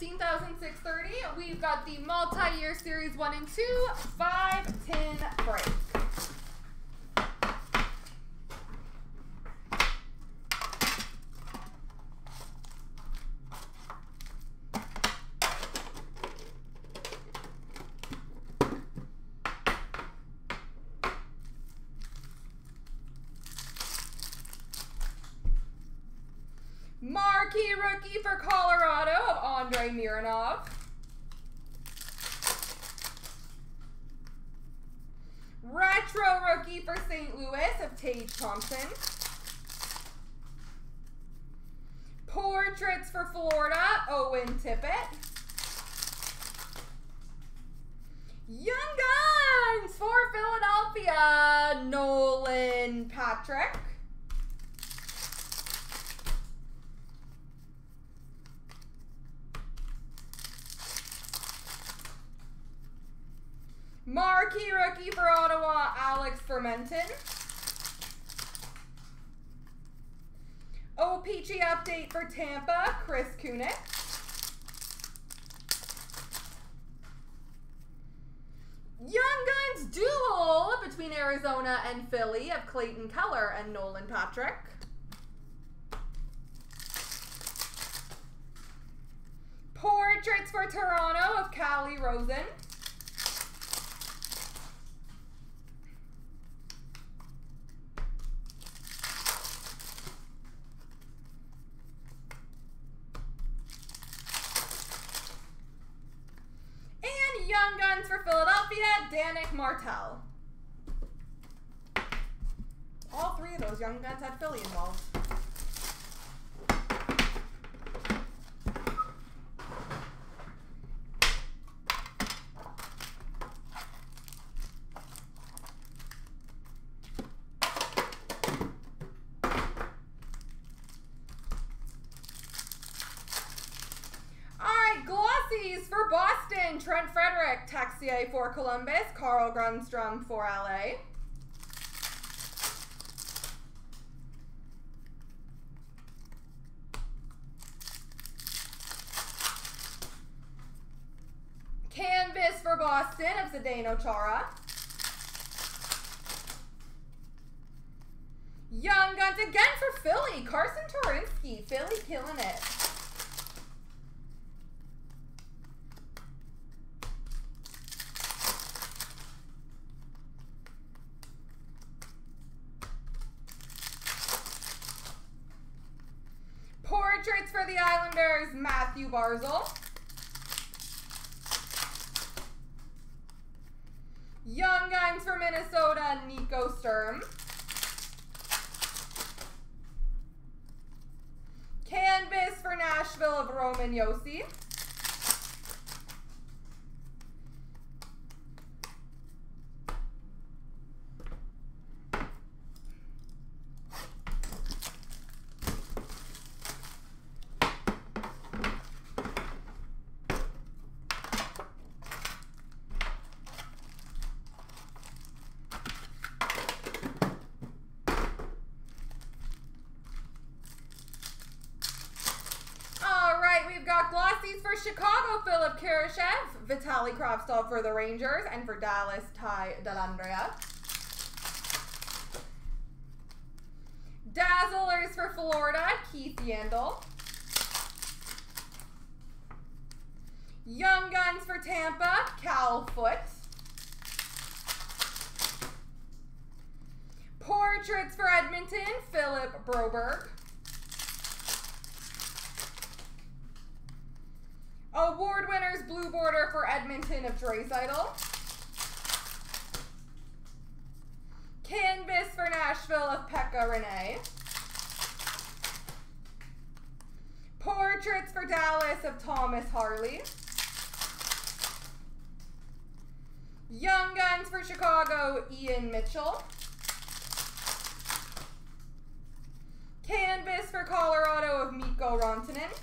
15,630. We've got the multi-year series 1 and 2, 5-10 break. Marquee rookie for Colorado of Andrei Mironov. Retro rookie for St. Louis of Tage Thompson. Portraits for Florida, Owen Tippett. Young Guns for Philadelphia, Nolan Patrick. Marquee rookie for Ottawa, Alex Fermentin. OPG update for Tampa, Chris Kunick. Young Guns duel between Arizona and Philly of Clayton Keller and Nolan Patrick. Portraits for Toronto of Callie Rosen. For Philadelphia, Danick Martel. All three of those Young Guns had Philly involved. For Boston, Trent Frederick, Taxier for Columbus, Carl Grundstrom for LA. Canvas for Boston of Zdeno Chara. Young Guns again for Philly, Carson Torinsky, Philly killing it. Portraits for the Islanders, Matthew Barzel. Young Guns for Minnesota, Nico Sturm. Canvas for Nashville of Roman Yossi. Glossies for Chicago, Philip Kurashev, Vitali Cropstall for the Rangers, and for Dallas, Ty Delandrea. Dazzlers for Florida, Keith Yandel. Young Guns for Tampa, Cal Foote. Portraits for Edmonton, Philip Broberg. Award winners, blue border for Edmonton of Dreisaitl. Canvas for Nashville of Pekka Rinne. Portraits for Dallas of Thomas Harley. Young Guns for Chicago, Ian Mitchell. Canvas for Colorado of Mikko Rantanen.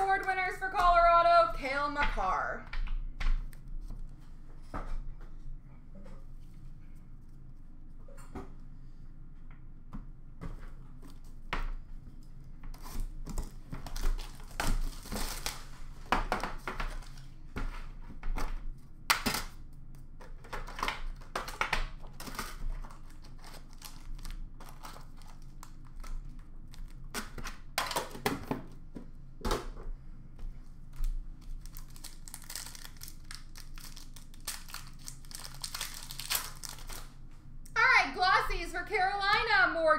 Award winners for Colorado, Cale Makar.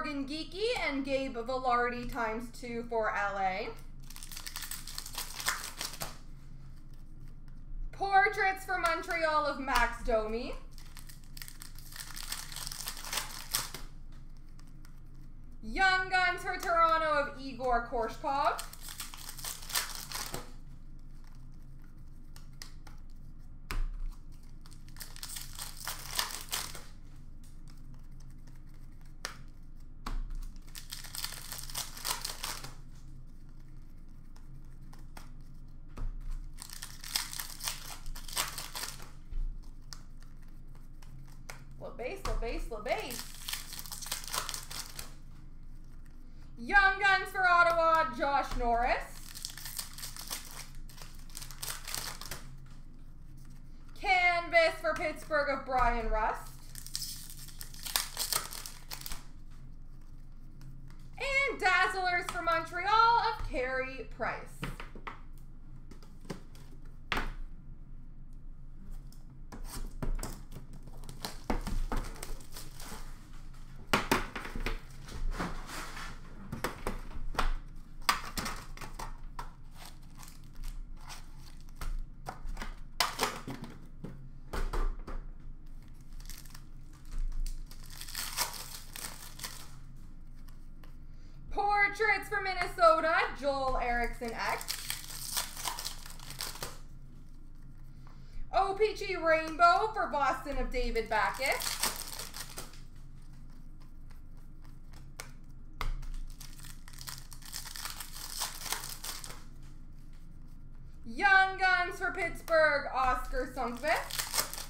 Morgan Geekie and Gabe Velardi ×2 for LA. Portraits for Montreal of Max Domi. Young Guns for Toronto of Igor Korshkov. LaBase. Young Guns for Ottawa, Josh Norris. Canvas for Pittsburgh of Brian Rust. And Dazzlers for Montreal of Carey Price. Portraits for Minnesota, Joel Erickson X. OPG Rainbow for Boston of David Backus. Young Guns for Pittsburgh, Oscar Sundqvist.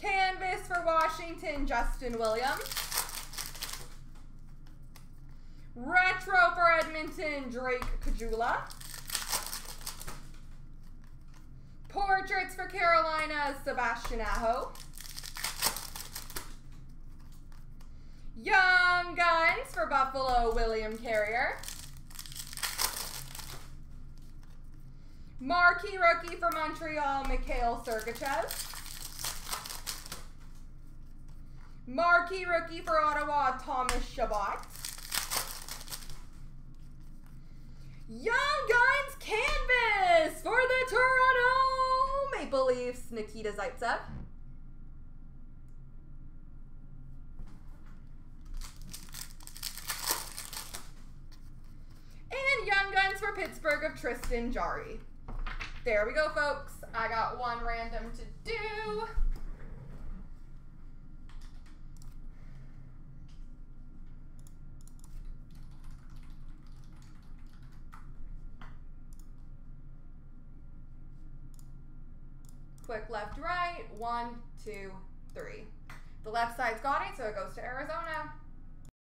Canvas for Washington, Justin Williams. Retro for Edmonton, Drake Kajula. Portraits for Carolina, Sebastian Aho. Young Guns for Buffalo, William Carrier. Marquee Rookie for Montreal, Mikhail Sergachev. Marquee Rookie for Ottawa, Thomas Chabot. Young Guns Canvas for the Toronto Maple Leafs, Nikita Zaitsev. And Young Guns for Pittsburgh of Tristan Jarry. There we go, folks. I got one random to do. Quick left, right, 1, 2, 3. The left side's got it, so it goes to Arizona.